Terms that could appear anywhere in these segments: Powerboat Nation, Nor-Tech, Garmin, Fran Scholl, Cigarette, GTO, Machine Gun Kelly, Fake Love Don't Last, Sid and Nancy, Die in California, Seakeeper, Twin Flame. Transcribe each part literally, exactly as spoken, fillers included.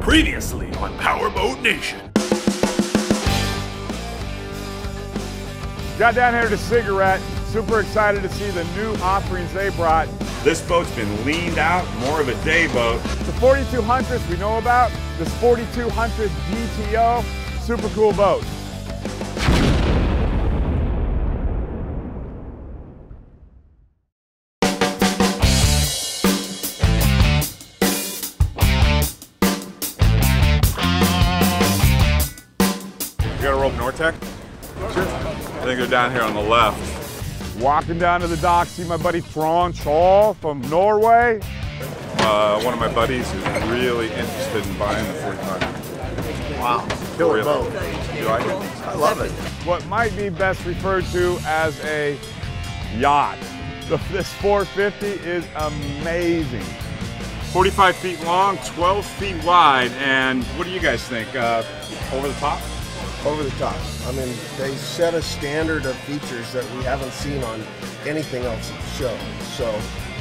Previously on Powerboat Nation. Got down here to Cigarette. Super excited to see the new offerings they brought. This boat's been leaned out, more of a day boat. The forty-two hundreds we know about, this forty-two hundred G T O, super cool boat. You got a rope Nor-Tech? Sure. I think they're down here on the left. Walking down to the dock, see my buddy Fran Scholl from Norway. Uh, one of my buddies is really interested in buying the forty-five hundred. Wow, killer really. Boat. You like it? I love it. What might be best referred to as a yacht. This four fifty is amazing. forty-five feet long, twelve feet wide, and what do you guys think? Uh, over the top? Over the top. I mean, they set a standard of features that we haven't seen on anything else at the show. So,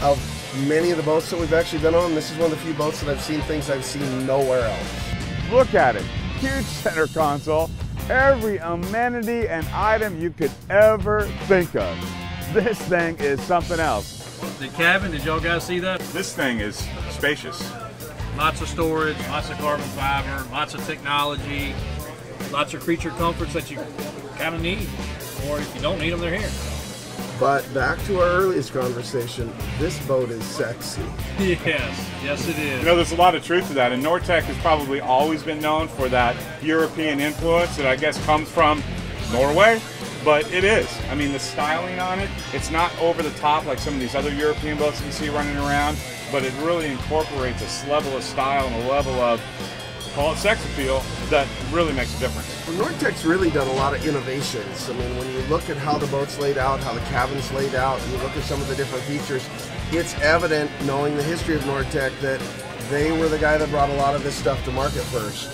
of many of the boats that we've actually been on, this is one of the few boats that I've seen things I've seen nowhere else. Look at it. Huge center console. Every amenity and item you could ever think of. This thing is something else. The cabin, did y'all guys see that? This thing is spacious. Lots of storage, lots of carbon fiber, lots of technology. Lots of creature comforts that you kind of need, or if you don't need them, they're here. But back to our earliest conversation, this boat is sexy. Yes, yes it is. You know, there's a lot of truth to that, and Nor-Tech has probably always been known for that European influence that I guess comes from Norway, but it is. I mean, the styling on it, it's not over the top like some of these other European boats you see running around, but it really incorporates this level of style and a level of call it sex appeal, that really makes a difference. Well, Nor-Tech's really done a lot of innovations. I mean, when you look at how the boat's laid out, how the cabin's laid out, and you look at some of the different features, it's evident, knowing the history of Nor-Tech, that they were the guy that brought a lot of this stuff to market first.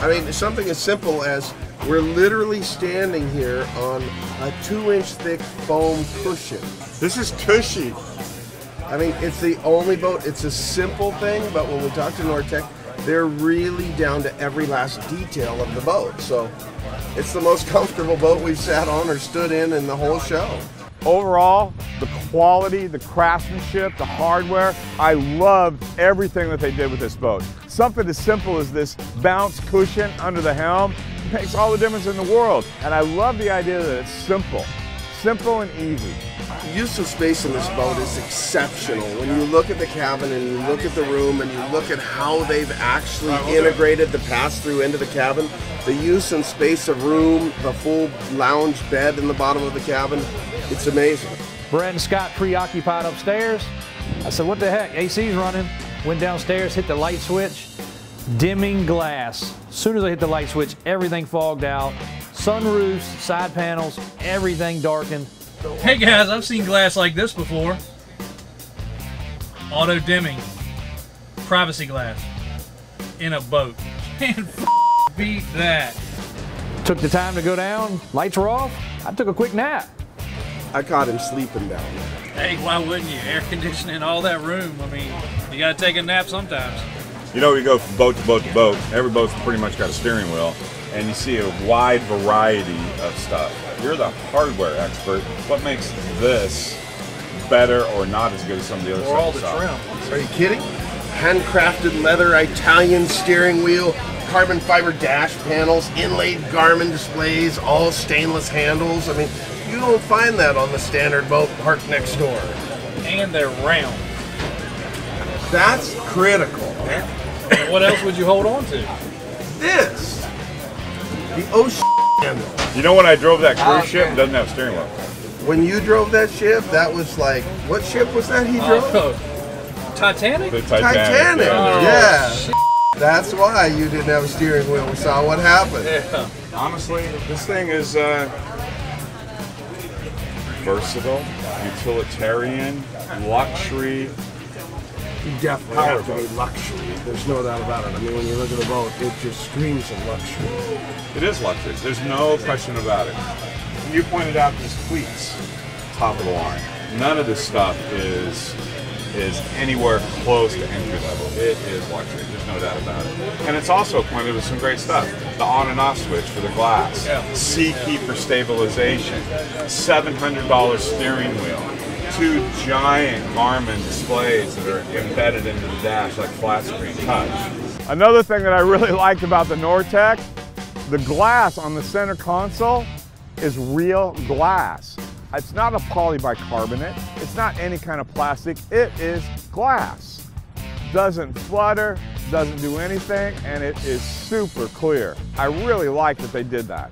I mean, something as simple as we're literally standing here on a two-inch thick foam cushion. This is cushy. I mean, it's the only boat. It's a simple thing, but when we talk to Nor-Tech, they're really down to every last detail of the boat. So it's the most comfortable boat we've sat on or stood in in the whole show. Overall, the quality, the craftsmanship, the hardware, I loved everything that they did with this boat. Something as simple as this bounce cushion under the helm makes all the difference in the world. And I love the idea that it's simple. Simple and easy. The use of space in this boat is exceptional. When you look at the cabin and you look at the room and you look at how they've actually integrated the pass-through into the cabin, the use and space of room, the full lounge bed in the bottom of the cabin, it's amazing. Brett and Scott preoccupied upstairs. I said, what the heck, A C's running. Went downstairs, hit the light switch, dimming glass. As soon as I hit the light switch, everything fogged out. Sunroofs, side panels, everything darkened. Hey guys, I've seen glass like this before. Auto dimming, privacy glass in a boat. Can't beat that. Took the time to go down, lights were off. I took a quick nap. I caught him sleeping down there. Hey, why wouldn't you? Air conditioning, all that room. I mean, you gotta take a nap sometimes. You know, we go from boat to boat to boat. Every boat's pretty much got a steering wheel. And you see a wide variety of stuff. You're the hardware expert. What makes this better or not as good as some of the other stuff? Or all the trim. Are you kidding? Handcrafted leather, Italian steering wheel, carbon fiber dash panels, inlaid Garmin displays, all stainless handles. I mean, you don't find that on the standard boat parked next door. And they're round. That's critical. And what else would you hold on to? This. The ocean handle. You know, when I drove that cruise oh, ship, it doesn't have a steering wheel. When you drove that ship, that was like, what ship was that he drove? Uh, Titanic? The Titanic. Titanic, oh, yeah. Shit. That's why you didn't have a steering wheel. We saw what happened. Yeah. Honestly, this thing is uh, versatile, utilitarian, luxury. You definitely have to be luxury. There's no doubt about it. I mean, when you look at the boat, it just screams of luxury. It is luxury. There's no question about it. You pointed out these cleats, top of the line. None of this stuff is is anywhere close to entry level. It is luxury, there's no doubt about it. And it's also acquainted with some great stuff. The on and off switch for the glass, Seakeeper stabilization, seven hundred dollar steering wheel, two giant Garmin displays that are embedded into the dash like flat screen touch. Another thing that I really liked about the Nor-Tech, the glass on the center console is real glass. It's not a polybicarbonate. It's not any kind of plastic. It is glass. Doesn't flutter, doesn't do anything, and it is super clear. I really like that they did that.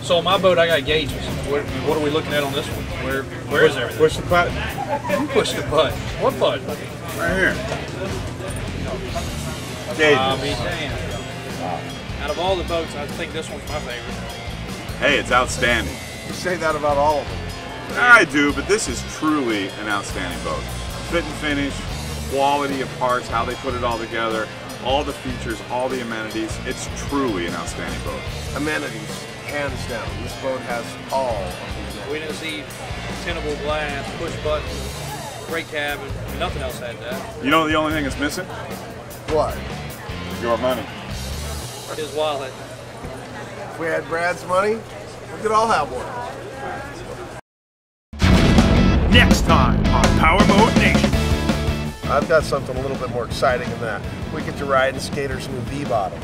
So on my boat, I got gauges. What, what are we looking at on this one? Where, where is everything? Push the button. You push the button. What button? Right here. Gauges. I mean, damn. Out of all the boats, I think this one's my favorite. Hey, it's outstanding. You say that about all of them. I do, but this is truly an outstanding boat. Fit and finish, quality of parts, how they put it all together, all the features, all the amenities. It's truly an outstanding boat. Amenities, hands down. This boat has all of the amenities. We didn't see tinable glass, push button, great cabin, nothing else had that. You know the only thing that's missing? What? Your money. His wallet. If we had Brad's money, we could all have one. Next time on Powerboat Nation. I've got something a little bit more exciting than that. We get to ride in SKATER's new V-bottom.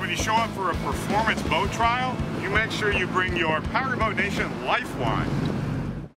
When you show up for a performance boat trial, you make sure you bring your Powerboat Nation Life Wine.